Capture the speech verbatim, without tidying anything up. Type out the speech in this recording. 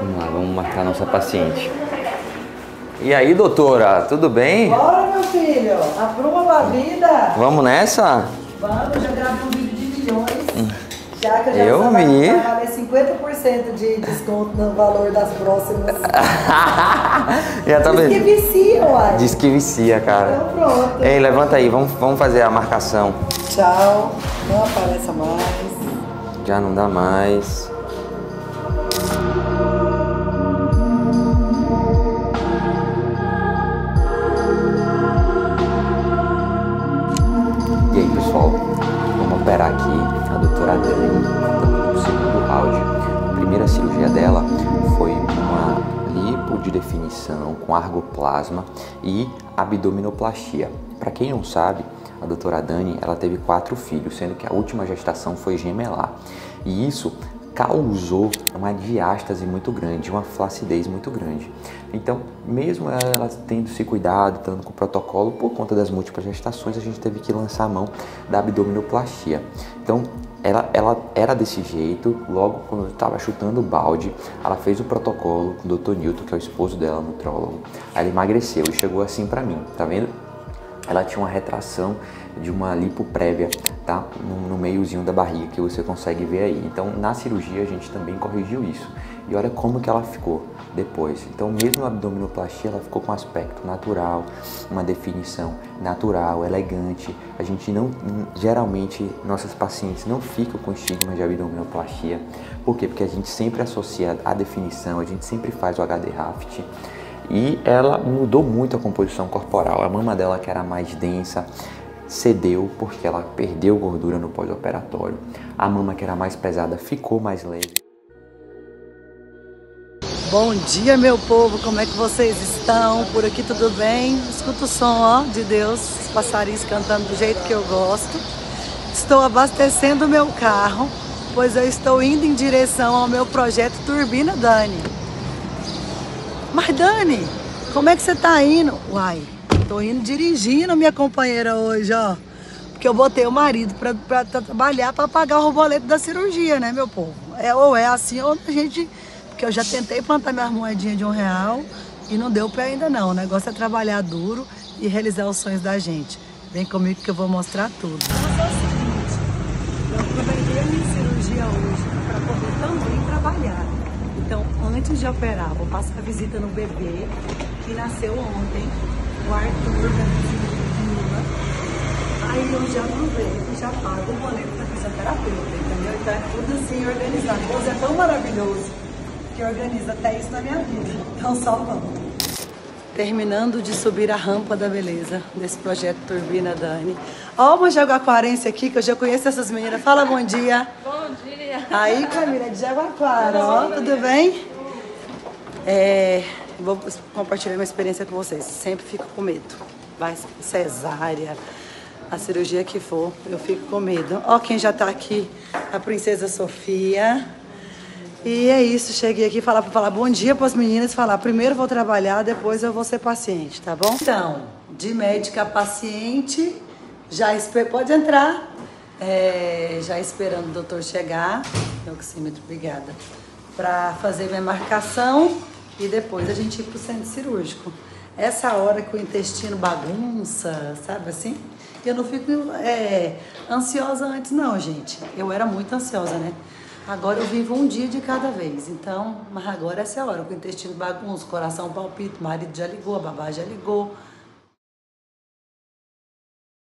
Vamos lá, vamos marcar a nossa paciente. E aí, doutora, tudo bem? Bora, meu filho, apruma pra vida. Vamos nessa? Vamos, já gravei um vídeo de milhões. Já que eu já eu vi. cinquenta por cento de desconto no valor das próximas. Já tá vendo? Diz que vicia, uai. Diz que vicia, cara. Então pronto. Ei, levanta aí, vamos, vamos fazer a marcação. Tchau, não apareça mais. Já não dá mais. E aí, pessoal, vamos operar aqui a doutora Dani, no segundo round. A primeira cirurgia dela foi uma lipo de definição com argoplasma e abdominoplastia. Para quem não sabe, a doutora Dani ela teve quatro filhos, sendo que a última gestação foi gemelar. E isso causou uma diástase muito grande, uma flacidez muito grande. Então, mesmo ela tendo se cuidado, estando com o protocolo, por conta das múltiplas gestações, a gente teve que lançar a mão da abdominoplastia. Então, ela, ela era desse jeito, logo quando eu estava chutando o balde, ela fez o protocolo com o doutor Newton, que é o esposo dela, nutrólogo. Aí ela emagreceu e chegou assim para mim, tá vendo? Ela tinha uma retração de uma lipoprévia, tá? No, no meiozinho da barriga que você consegue ver aí. Então, na cirurgia, a gente também corrigiu isso. E olha como que ela ficou depois. Então, mesmo a abdominoplastia, ela ficou com um aspecto natural, uma definição natural, elegante. A gente não, geralmente, nossas pacientes não ficam com estigma de abdominoplastia. Por quê? Porque a gente sempre associa a definição, a gente sempre faz o H D raft. E ela mudou muito a composição corporal. A mama dela, que era mais densa, cedeu porque ela perdeu gordura no pós-operatório. A mama, que era mais pesada, ficou mais leve. Bom dia, meu povo, como é que vocês estão? Por aqui tudo bem? Escuta o som, ó, de Deus, os passarinhos cantando do jeito que eu gosto. Estou abastecendo o meu carro, pois eu estou indo em direção ao meu projeto Turbina Dani. Mas Dani, como é que você tá indo? Uai, tô indo dirigindo minha companheira hoje, ó. Porque eu botei o marido pra, pra, pra trabalhar pra pagar o boleto da cirurgia, né, meu povo? É, ou é assim, ou a gente... Porque eu já tentei plantar minha moedinha de um real e não deu pé ainda não. O negócio é trabalhar duro e realizar os sonhos da gente. Vem comigo que eu vou mostrar tudo. Mas é o seguinte, eu aproveitei a minha cirurgia hoje pra poder também trabalhar. Então, antes de operar, vou passar a visita no bebê que nasceu ontem, o Arthur, da visita de Lula. Aí eu já aproveito e já pago o boleto da fisioterapeuta, entendeu? Então é tudo assim organizado. Deus é tão maravilhoso que organiza até isso na minha vida. Então só vamos. Terminando de subir a rampa da beleza desse projeto Turbina Dani. Ó, uma jaguaquarense aqui, que eu já conheço essas meninas. Fala bom dia. Bom dia. Aí, Camila, de Jaguaquara, ó, tudo bem? É, vou compartilhar uma experiência com vocês. Sempre fico com medo. Vai cesárea, a cirurgia que for, eu fico com medo. Ó, quem já tá aqui, a princesa Sofia. E é isso, cheguei aqui falar para falar bom dia para as meninas, falar primeiro vou trabalhar, depois eu vou ser paciente, tá bom? Então, de médica a paciente, já esper... pode entrar, é, já esperando o doutor chegar, meu oxímetro, obrigada, para fazer minha marcação e depois a gente ir para o centro cirúrgico. Essa hora que o intestino bagunça, sabe assim? Eu não fico é, ansiosa antes não, gente, eu era muito ansiosa, né? Agora eu vivo um dia de cada vez, então, mas agora essa é a hora, com o intestino bagunça, o coração palpita, o marido já ligou, a babá já ligou.